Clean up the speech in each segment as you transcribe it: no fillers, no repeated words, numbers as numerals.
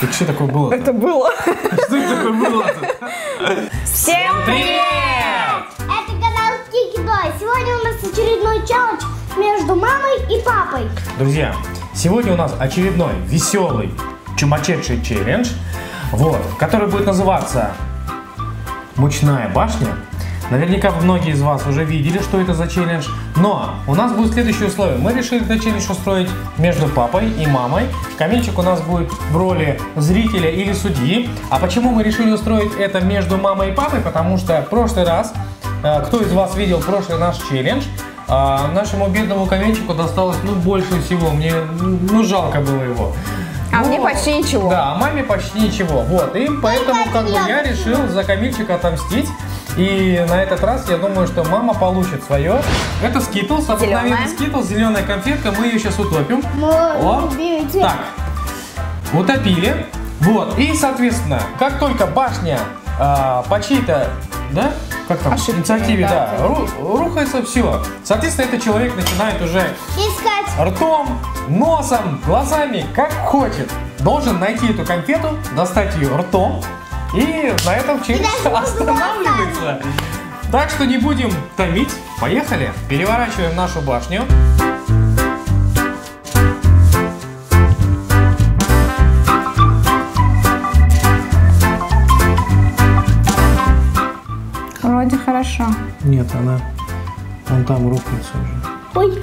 Так что такое было? Это было. Что это такое было? Всем привет! Это канал КиКиДо. Сегодня у нас очередной челлендж между мамой и папой. Друзья, сегодня у нас очередной веселый чумачедший челлендж, вот, который будет называться «Мучная башня». Наверняка многие из вас уже видели, что это за челлендж. Но у нас будут следующие условия. Мы решили этот челлендж устроить между папой и мамой. Камильчик у нас будет в роли зрителя или судьи. А почему мы решили устроить это между мамой и папой? Потому что в прошлый раз, кто из вас видел прошлый наш челлендж, нашему бедному Камильчику досталось больше всего. Мне жалко было его. А вот. Мне почти ничего. Да, а маме почти ничего. Вот. И поэтому я решил за Камильчика отомстить. И на этот раз я думаю, что мама получит свое. Это Скитлс, обыкновенный Скитлс, зеленая конфетка. Мы ее сейчас утопим. Мам, так, утопили. Вот. И, соответственно, как только башня по чьей-то, да, как там, инициативе, да, рухается, все. Соответственно, этот человек начинает уже искать ртом, носом, глазами, как хочет. Должен найти эту конфету, достать ее ртом. И на этом челлендж останавливается. Так что не будем томить. Поехали. Переворачиваем нашу башню. Вроде хорошо. Нет, она вон там рухнется уже. Ой.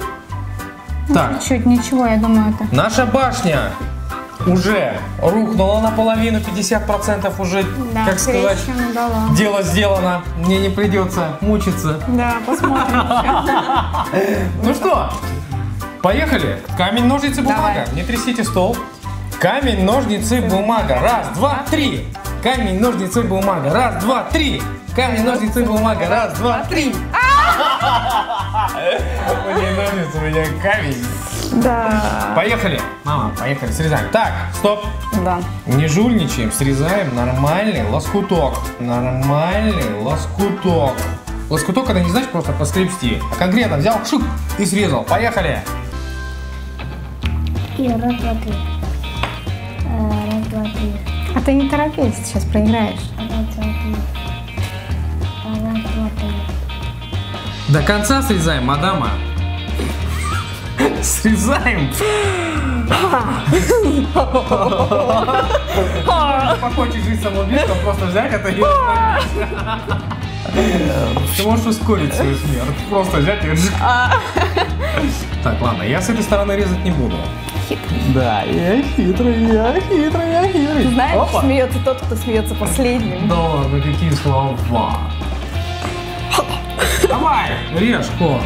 Так. Чуть ничего, я думаю, это. Наша башня уже рухнула наполовину, 50% уже, да, как сказать, дело сделано. Мне не придется мучиться. Да, посмотрим. Ну что, поехали. Камень, ножницы, бумага. Не трясите стол. Камень, ножницы, бумага. Раз, два, три. Камень, ножницы, бумага. Раз, два, три. Камень, ножницы, бумага. Раз, два, три. Мне нравится, у меня камень. Да. Поехали. Мама, поехали, срезаем. Так, стоп. Да. Не жульничаем, срезаем нормальный лоскуток. Нормальный лоскуток. Лоскуток, это не значит просто поскребсти. А конкретно взял, шук, и срезал. Поехали. И раз, два, три. Раз, два, три. А ты не торопись, сейчас проиграешь. Раз, два, три. Раз, два, три. До конца срезаем, мадама. Срезаем. Покончить жизнь самоубийством, просто взять это и... Ты можешь ускорить свою смерть. Просто взять и... Так, ладно, я с этой стороны резать не буду. Да, я хитрый, я хитрый, я хитрый. Знаешь, смеется тот, кто смеется последним. Да ладно, какие слова. Давай, режь, Ко.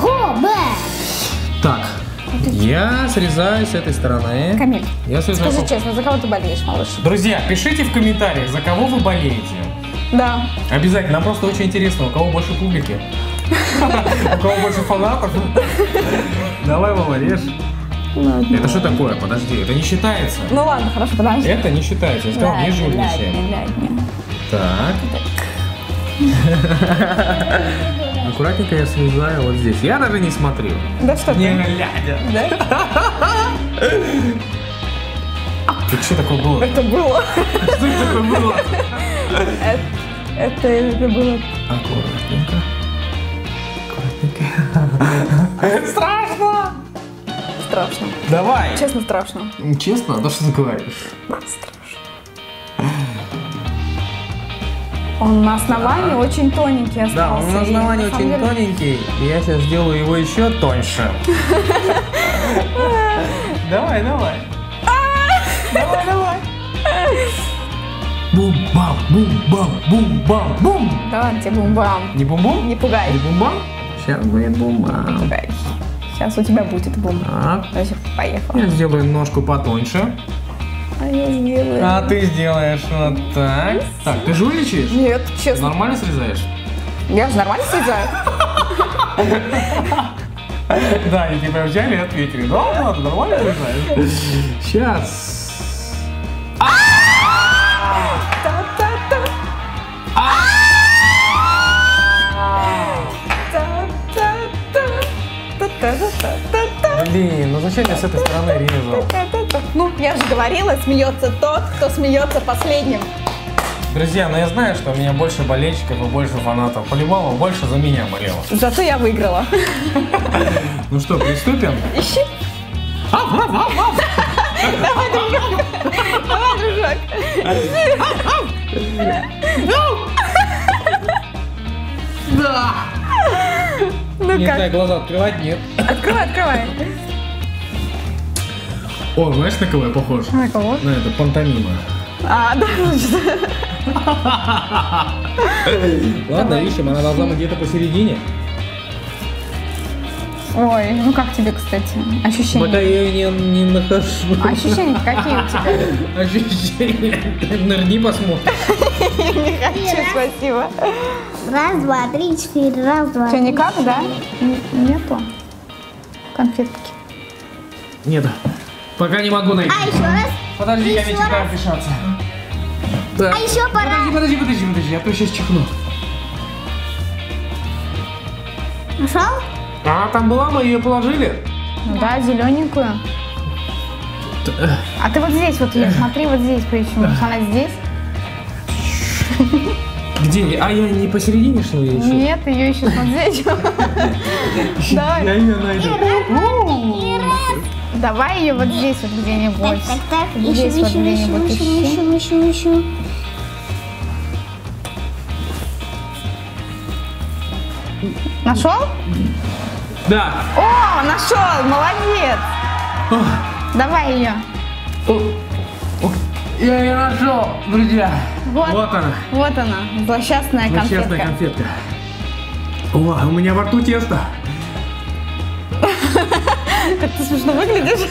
Го, так, я срезаю с этой стороны. Камиль, я срезаю... скажи честно, за кого ты болеешь, малыш? Друзья, пишите в комментариях, за кого вы болеете. Да. Обязательно, нам просто очень интересно, у кого больше публики. У кого больше фанатов. Давай, Вова, режь. Это что такое? Подожди, это не считается. Ну ладно, хорошо, подожди. Это не считается, я сказал, не жульничаем. Так. Аккуратненько я срезаю вот здесь. Я даже не смотрю. Да что ты? Не глядя. Да? Ты что такое было? Это было. Что это такое было? Это было... Аккуратненько. Аккуратненько. Страшно! Страшно. Давай. Честно, страшно. Честно? Да что ты говоришь? Страшно. Он на основании очень тоненький остался. Да, он на основании очень тоненький. И я сейчас сделаю его еще тоньше. Давай, давай. Давай, давай. Бум-бам, бум-бам, бум-бам, бум. Да ладно тебе бум-бам. Не бум-бум? Не пугай. Не бум-бам? Сейчас будет бум-бам. Сейчас у тебя будет бум-бам. Поехал. Я сделаю ножку потоньше. А ты сделаешь вот так. Так, ты жульничаешь? Нет, честно. Нормально срезаешь? Я же нормально срезаю. Да, и тебя взяли и ответили. Да, ладно, нормально срезаешь. Сейчас. Блин, ну зачем я с этой стороны резал? Ну, я же говорила, смеется тот, кто смеется последним. Друзья, ну я знаю, что у меня больше болельщиков и больше фанатов. По-любому больше за меня болело. Зато я выиграла. Ну что, приступим? Ищи. Давай, дружок. Давай, дружок. Да! Ну не как? Знаю, глаза открывать, нет. Открывай, открывай. О, знаешь, на кого я похож? На кого? На это, пантомима. А, да, значит. Ладно, ищем, она должна быть где-то посередине. Ой, ну как тебе, кстати, ощущения? Пока я ее не нахожу. Ощущения какие у тебя? Ощущения? Нырни, посмотрим. Не хочу, спасибо. Раз, два, три, четыре, раз, два, три. Что, никак, да? Нету конфетки. Нету. Пока не могу найти. А еще раз? Подожди, я ведь пора пишаться. А еще пора. Подожди, а то сейчас чихну. Нашел? А, там была, мы ее положили. Ну да, зелененькую. А ты вот здесь вот ее, смотри, вот здесь причем. Она здесь. Где? А я не посередине, что ли, еще? Нет, ее еще вот здесь. Давай. Я ее найду. Давай ее вот здесь вот где-нибудь. Так. Здесь вот где-нибудь. Ищу. Нашел? Да. О, нашел, молодец. Ох. Давай ее. Ох. Я ее нашел, друзья. Вот она, злосчастная конфетка. О, у меня во рту тесто. Как ты смешно выглядишь.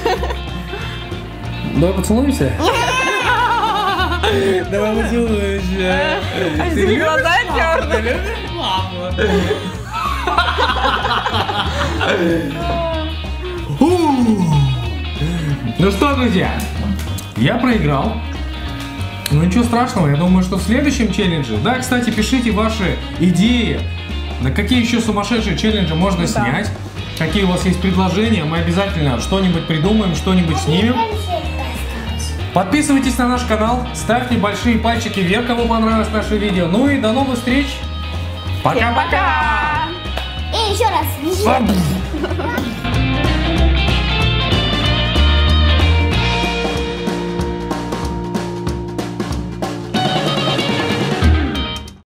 Давай поцелуемся. Давай поцелуемся. А здесь глаза черные. Ну что, друзья, я проиграл. Ну ничего страшного, я думаю, что в следующем челлендже. Да, кстати, пишите ваши идеи, на какие еще сумасшедшие челленджи можно снять. Какие у вас есть предложения, мы обязательно что-нибудь придумаем, что-нибудь снимем. Подписывайтесь на наш канал, ставьте большие пальчики вверх, кому понравилось наше видео. Ну и до новых встреч. Пока-пока! И еще раз.